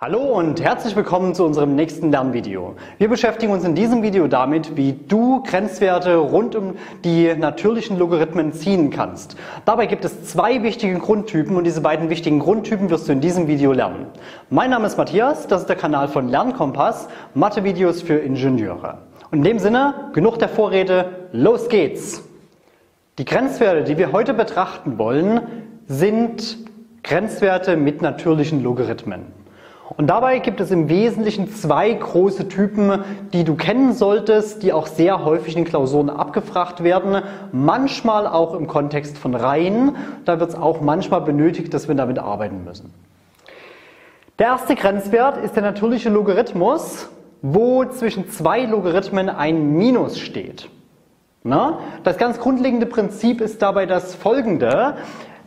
Hallo und herzlich willkommen zu unserem nächsten Lernvideo. Wir beschäftigen uns in diesem Video damit, wie du Grenzwerte rund um die natürlichen Logarithmen ziehen kannst. Dabei gibt es zwei wichtige Grundtypen und diese beiden wichtigen Grundtypen wirst du in diesem Video lernen. Mein Name ist Matthias, das ist der Kanal von LernKompass, Mathe-Videos für Ingenieure. Und in dem Sinne, genug der Vorrede, los geht's! Die Grenzwerte, die wir heute betrachten wollen, sind Grenzwerte mit natürlichen Logarithmen. Und dabei gibt es im Wesentlichen zwei große Typen, die du kennen solltest, die auch sehr häufig in Klausuren abgefragt werden, manchmal auch im Kontext von Reihen. Da wird es auch manchmal benötigt, dass wir damit arbeiten müssen. Der erste Grenzwert ist der natürliche Logarithmus, wo zwischen zwei Logarithmen ein Minus steht. Na? Das ganz grundlegende Prinzip ist dabei das folgende.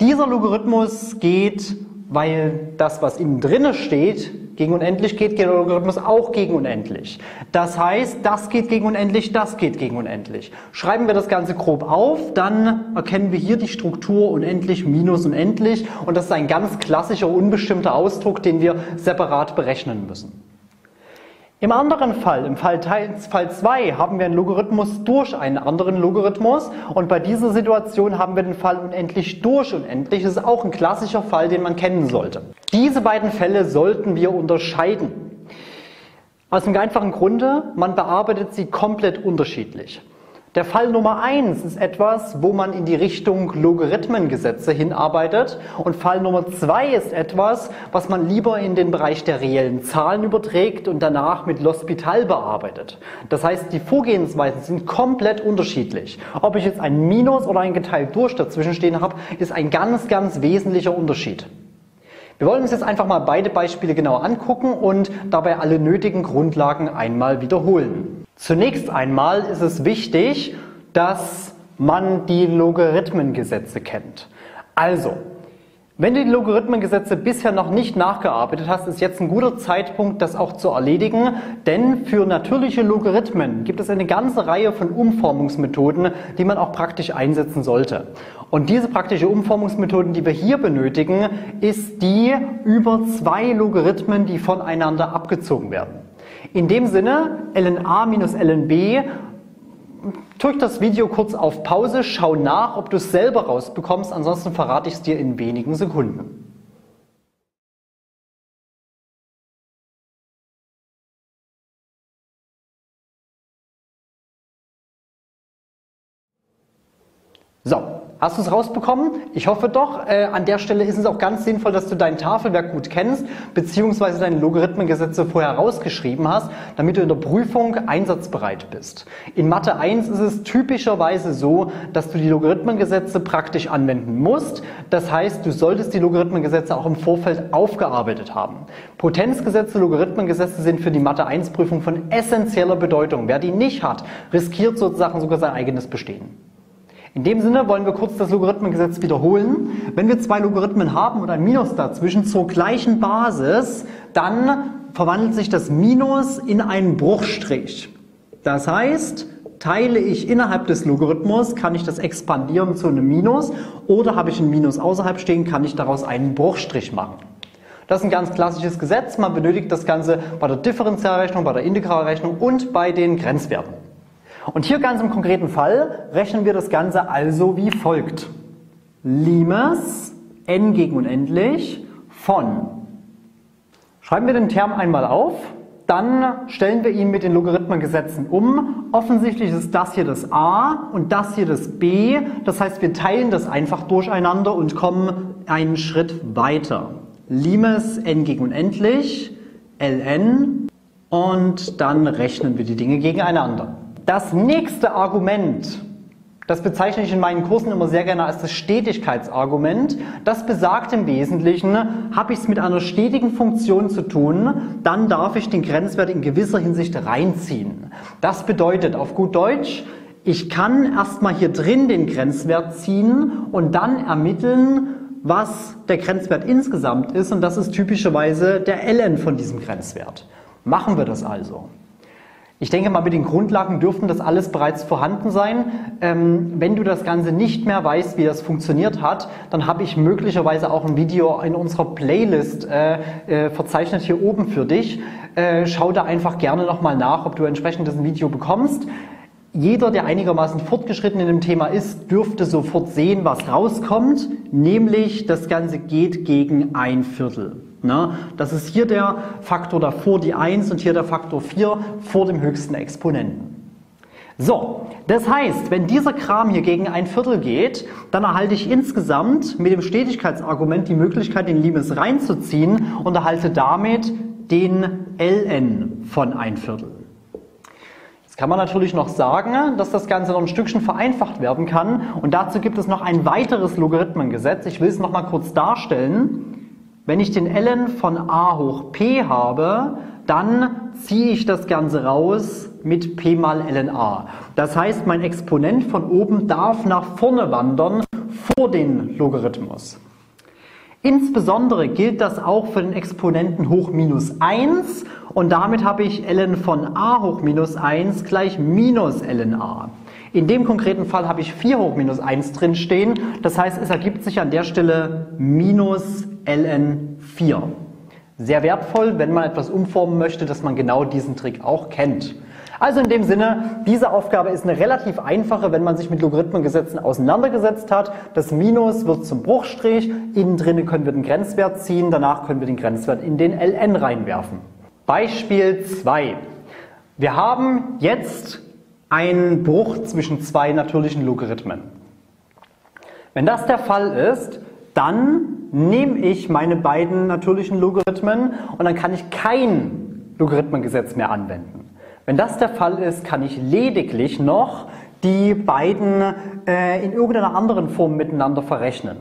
Dieser Logarithmus geht, weil das, was innen drinne steht, gegen unendlich geht, geht der Logarithmus auch gegen unendlich. Das heißt, das geht gegen unendlich, das geht gegen unendlich. Schreiben wir das Ganze grob auf, dann erkennen wir hier die Struktur unendlich minus unendlich und das ist ein ganz klassischer, unbestimmter Ausdruck, den wir separat berechnen müssen. Im anderen Fall, im Fall 2, haben wir einen Logarithmus durch einen anderen Logarithmus und bei dieser Situation haben wir den Fall unendlich durch unendlich. Das ist auch ein klassischer Fall, den man kennen sollte. Diese beiden Fälle sollten wir unterscheiden. Aus dem einfachen Grunde, man bearbeitet sie komplett unterschiedlich. Der Fall Nummer 1 ist etwas, wo man in die Richtung Logarithmengesetze hinarbeitet und Fall Nummer 2 ist etwas, was man lieber in den Bereich der reellen Zahlen überträgt und danach mit L'Hôpital bearbeitet. Das heißt, die Vorgehensweisen sind komplett unterschiedlich. Ob ich jetzt ein Minus oder ein geteilt durch dazwischen stehen habe, ist ein ganz, ganz wesentlicher Unterschied. Wir wollen uns jetzt einfach mal beide Beispiele genau angucken und dabei alle nötigen Grundlagen einmal wiederholen. Zunächst einmal ist es wichtig, dass man die Logarithmengesetze kennt. Also, wenn du die Logarithmengesetze bisher noch nicht nachgearbeitet hast, ist jetzt ein guter Zeitpunkt, das auch zu erledigen, denn für natürliche Logarithmen gibt es eine ganze Reihe von Umformungsmethoden, die man auch praktisch einsetzen sollte. Und diese praktische Umformungsmethoden, die wir hier benötigen, ist die über zwei Logarithmen, die voneinander abgezogen werden. In dem Sinne, ln a minus ln b, drück das Video kurz auf Pause, schau nach, ob du es selber rausbekommst, ansonsten verrate ich es dir in wenigen Sekunden. So. Hast du es rausbekommen? Ich hoffe doch. An der Stelle ist es auch ganz sinnvoll, dass du dein Tafelwerk gut kennst, beziehungsweise deine Logarithmengesetze vorher rausgeschrieben hast, damit du in der Prüfung einsatzbereit bist. In Mathe 1 ist es typischerweise so, dass du die Logarithmengesetze praktisch anwenden musst. Das heißt, du solltest die Logarithmengesetze auch im Vorfeld aufgearbeitet haben. Potenzgesetze, Logarithmengesetze sind für die Mathe 1 Prüfung von essentieller Bedeutung. Wer die nicht hat, riskiert sozusagen sogar sein eigenes Bestehen. In dem Sinne wollen wir kurz das Logarithmengesetz wiederholen. Wenn wir zwei Logarithmen haben und ein Minus dazwischen zur gleichen Basis, dann verwandelt sich das Minus in einen Bruchstrich. Das heißt, teile ich innerhalb des Logarithmus, kann ich das expandieren zu einem Minus, oder habe ich ein Minus außerhalb stehen, kann ich daraus einen Bruchstrich machen. Das ist ein ganz klassisches Gesetz. Man benötigt das Ganze bei der Differentialrechnung, bei der Integralrechnung und bei den Grenzwerten. Und hier ganz im konkreten Fall rechnen wir das Ganze also wie folgt. Limes n gegen unendlich von. Schreiben wir den Term einmal auf, dann stellen wir ihn mit den Logarithmengesetzen um. Offensichtlich ist das hier das a und das hier das b. Das heißt, wir teilen das einfach durcheinander und kommen einen Schritt weiter. Limes n gegen unendlich, ln, und dann rechnen wir die Dinge gegeneinander. Das nächste Argument, das bezeichne ich in meinen Kursen immer sehr gerne als das Stetigkeitsargument, das besagt im Wesentlichen, habe ich es mit einer stetigen Funktion zu tun, dann darf ich den Grenzwert in gewisser Hinsicht reinziehen. Das bedeutet auf gut Deutsch, ich kann erstmal hier drin den Grenzwert ziehen und dann ermitteln, was der Grenzwert insgesamt ist, und das ist typischerweise der ln von diesem Grenzwert. Machen wir das also. Ich denke mal, mit den Grundlagen dürften das alles bereits vorhanden sein. Wenn du das Ganze nicht mehr weißt, wie das funktioniert hat, dann habe ich möglicherweise auch ein Video in unserer Playlist verzeichnet hier oben für dich. Schau da einfach gerne nochmal nach, ob du entsprechend ein Video bekommst. Jeder, der einigermaßen fortgeschritten in dem Thema ist, dürfte sofort sehen, was rauskommt, nämlich das Ganze geht gegen 1/4. Na, das ist hier der Faktor davor, die 1, und hier der Faktor 4 vor dem höchsten Exponenten. So, das heißt, wenn dieser Kram hier gegen 1/4 geht, dann erhalte ich insgesamt mit dem Stetigkeitsargument die Möglichkeit, den Limes reinzuziehen und erhalte damit den ln von 1/4. Jetzt kann man natürlich noch sagen, dass das Ganze noch ein Stückchen vereinfacht werden kann, und dazu gibt es noch ein weiteres Logarithmengesetz. Ich will es noch mal kurz darstellen. Wenn ich den ln von a hoch p habe, dann ziehe ich das Ganze raus mit p mal ln a. Das heißt, mein Exponent von oben darf nach vorne wandern vor den Logarithmus. Insbesondere gilt das auch für den Exponenten hoch minus 1, und damit habe ich ln von a hoch minus 1 gleich minus ln a. In dem konkreten Fall habe ich 4 hoch minus 1 drin stehen, das heißt, es ergibt sich an der Stelle minus ln 4. Sehr wertvoll, wenn man etwas umformen möchte, dass man genau diesen Trick auch kennt. Also in dem Sinne, diese Aufgabe ist eine relativ einfache, wenn man sich mit Logarithmengesetzen auseinandergesetzt hat. Das Minus wird zum Bruchstrich, innen drinnen können wir den Grenzwert ziehen, danach können wir den Grenzwert in den ln reinwerfen. Beispiel 2. Wir haben jetzt einen Bruch zwischen zwei natürlichen Logarithmen. Wenn das der Fall ist, dann nehme ich meine beiden natürlichen Logarithmen und dann kann ich kein Logarithmengesetz mehr anwenden. Wenn das der Fall ist, kann ich lediglich noch die beiden in irgendeiner anderen Form miteinander verrechnen.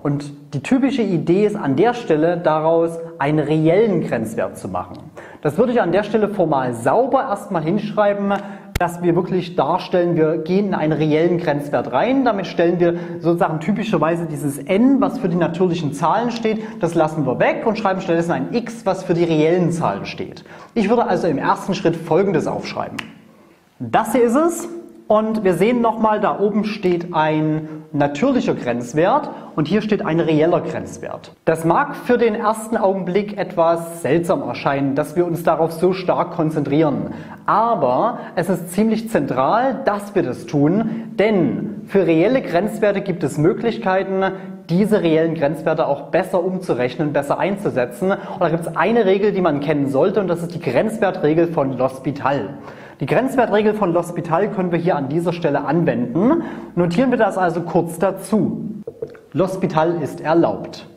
Und die typische Idee ist an der Stelle, daraus einen reellen Grenzwert zu machen. Das würde ich an der Stelle formal sauber erstmal hinschreiben, dass wir wirklich darstellen, wir gehen in einen reellen Grenzwert rein. Damit stellen wir sozusagen typischerweise dieses n, was für die natürlichen Zahlen steht, das lassen wir weg und schreiben stattdessen ein x, was für die reellen Zahlen steht. Ich würde also im ersten Schritt Folgendes aufschreiben. Das hier ist es, und wir sehen nochmal, da oben steht ein natürlicher Grenzwert und hier steht ein reeller Grenzwert. Das mag für den ersten Augenblick etwas seltsam erscheinen, dass wir uns darauf so stark konzentrieren. Aber es ist ziemlich zentral, dass wir das tun, denn für reelle Grenzwerte gibt es Möglichkeiten, diese reellen Grenzwerte auch besser umzurechnen, besser einzusetzen. Und da gibt es eine Regel, die man kennen sollte, und das ist die Grenzwertregel von L'Hôpital. Die Grenzwertregel von L'Hôpital können wir hier an dieser Stelle anwenden. Notieren wir das also kurz dazu. L'Hôpital ist erlaubt.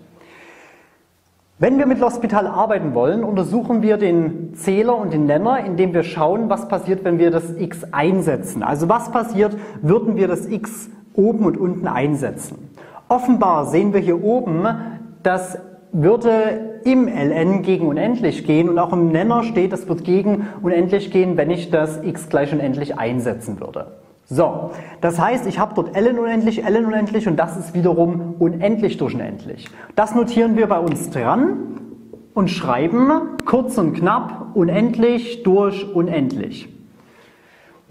Wenn wir mit L'Hôpital arbeiten wollen, untersuchen wir den Zähler und den Nenner, indem wir schauen, was passiert, wenn wir das x einsetzen. Also was passiert, würden wir das x oben und unten einsetzen. Offenbar sehen wir hier oben, das würde im ln gegen unendlich gehen, und auch im Nenner steht, das wird gegen unendlich gehen, wenn ich das x gleich unendlich einsetzen würde. So, das heißt, ich habe dort ln unendlich und das ist wiederum unendlich durch unendlich. Das notieren wir bei uns dran und schreiben kurz und knapp unendlich durch unendlich.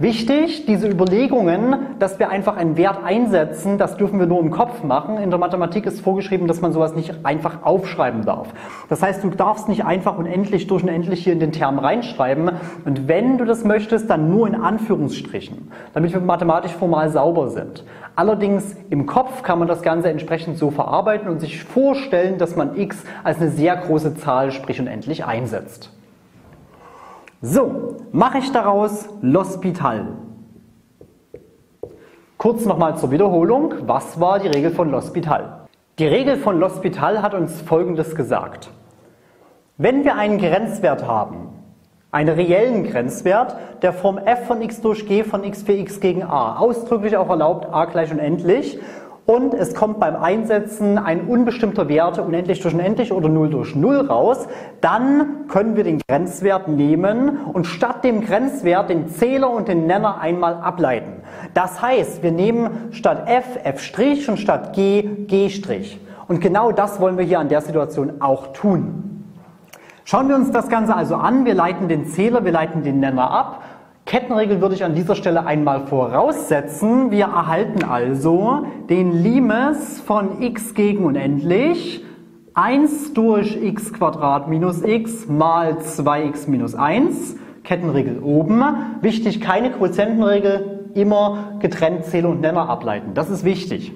Wichtig, diese Überlegungen, dass wir einfach einen Wert einsetzen, das dürfen wir nur im Kopf machen. In der Mathematik ist vorgeschrieben, dass man sowas nicht einfach aufschreiben darf. Das heißt, du darfst nicht einfach unendlich durch unendlich hier in den Term reinschreiben. Und wenn du das möchtest, dann nur in Anführungsstrichen, damit wir mathematisch formal sauber sind. Allerdings im Kopf kann man das Ganze entsprechend so verarbeiten und sich vorstellen, dass man x als eine sehr große Zahl, sprich unendlich, einsetzt. So, mache ich daraus L'Hôpital. Kurz nochmal zur Wiederholung, was war die Regel von L'Hôpital? Die Regel von L'Hôpital hat uns Folgendes gesagt. Wenn wir einen Grenzwert haben, einen reellen Grenzwert, der Form f von x durch g von x für x gegen a, ausdrücklich auch erlaubt, a gleich unendlich, und es kommt beim Einsetzen ein unbestimmter Wert, unendlich durch unendlich oder 0 durch 0 raus, dann können wir den Grenzwert nehmen und statt dem Grenzwert den Zähler und den Nenner einmal ableiten. Das heißt, wir nehmen statt f, f' und statt g, g'. Und genau das wollen wir hier an der Situation auch tun. Schauen wir uns das Ganze also an. Wir leiten den Zähler, wir leiten den Nenner ab. Kettenregel würde ich an dieser Stelle einmal voraussetzen. Wir erhalten also den Limes von x gegen unendlich 1 durch x² minus x mal 2x minus 1. Kettenregel oben. Wichtig, keine Quotientenregel, immer getrennt Zähler und Nenner ableiten. Das ist wichtig.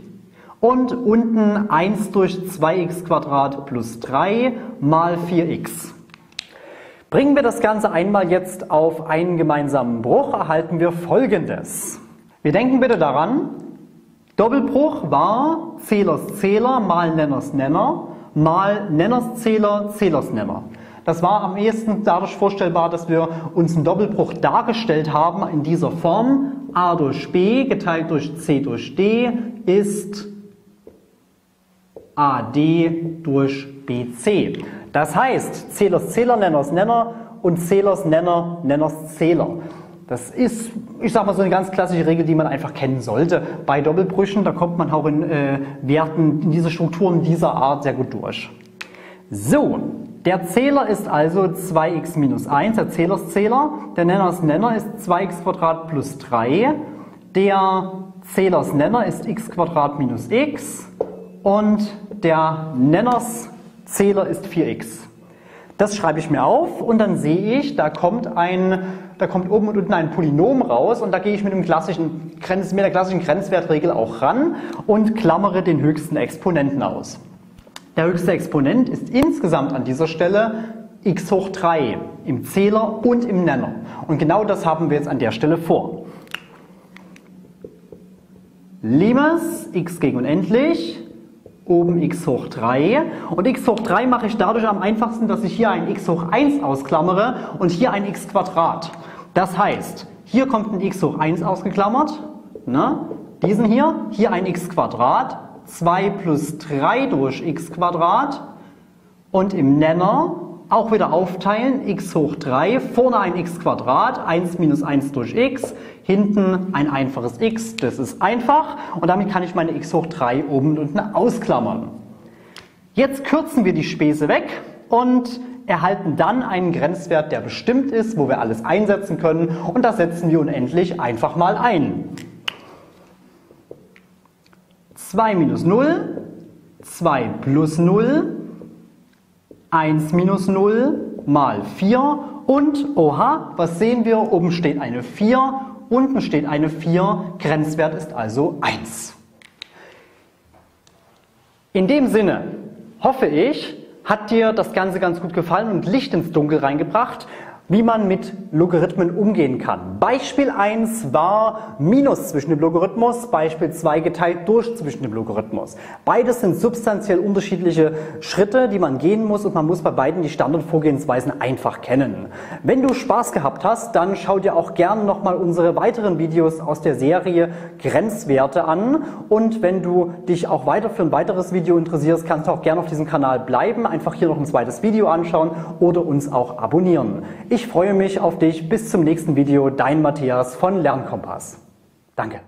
Und unten 1 durch 2x² plus 3 mal 4x. Bringen wir das Ganze einmal jetzt auf einen gemeinsamen Bruch, erhalten wir Folgendes. Wir denken bitte daran, Doppelbruch war Zählers Zähler mal Nenners Nenner mal Nenners Zähler, Zählers Nenner. Das war am ehesten dadurch vorstellbar, dass wir uns einen Doppelbruch dargestellt haben in dieser Form. A durch B geteilt durch C durch D ist AD durch BC. Das heißt, Zählers Zähler, Nenners Nenner und Zählers Nenner, Nenners Zähler. Das ist, ich sag mal, so eine ganz klassische Regel, die man einfach kennen sollte. Bei Doppelbrüchen, da kommt man auch in Werten, in diese Strukturen dieser Art sehr gut durch. So, der Zähler ist also 2x minus 1, der Zählerszähler. Der Nennersnenner ist 2x² plus 3. Der Zählersnenner ist x² minus x. Und der Nennerszähler ist 4x. Das schreibe ich mir auf und dann sehe ich, da kommt oben und unten ein Polynom raus und da gehe ich mit der klassischen Grenzwertregel auch ran und klammere den höchsten Exponenten aus. Der höchste Exponent ist insgesamt an dieser Stelle x hoch 3 im Zähler und im Nenner. Und genau das haben wir jetzt an der Stelle vor. Limes x gegen unendlich, oben x hoch 3 und x hoch 3 mache ich dadurch am einfachsten, dass ich hier ein x hoch 1 ausklammere und hier ein x². Das heißt, hier kommt ein x hoch 1 ausgeklammert, ne? Diesen hier ein x², 2 plus 3 durch x² und im Nenner auch wieder aufteilen, x hoch 3, vorne ein x², 1 minus 1 durch x, hinten ein einfaches x, das ist einfach und damit kann ich meine x hoch 3 oben und unten ausklammern. Jetzt kürzen wir die Späße weg und erhalten dann einen Grenzwert, der bestimmt ist, wo wir alles einsetzen können und das setzen wir unendlich einfach mal ein. 2 minus 0, 2 plus 0, 1 minus 0 mal 4 und, oha, was sehen wir? Oben steht eine 4, unten steht eine 4, Grenzwert ist also 1. In dem Sinne, hoffe ich, hat dir das Ganze ganz gut gefallen und Licht ins Dunkel reingebracht, wie man mit Logarithmen umgehen kann. Beispiel 1 war Minus zwischen dem Logarithmus, Beispiel 2 geteilt durch zwischen dem Logarithmus. Beides sind substanziell unterschiedliche Schritte, die man gehen muss und man muss bei beiden die Standardvorgehensweisen einfach kennen. Wenn du Spaß gehabt hast, dann schau dir auch gerne nochmal unsere weiteren Videos aus der Serie Grenzwerte an und wenn du dich auch weiter für ein weiteres Video interessierst, kannst du auch gerne auf diesem Kanal bleiben, einfach hier noch ein zweites Video anschauen oder uns auch abonnieren. Ich freue mich auf dich. Bis zum nächsten Video. Dein Matthias von LernKompass. Danke.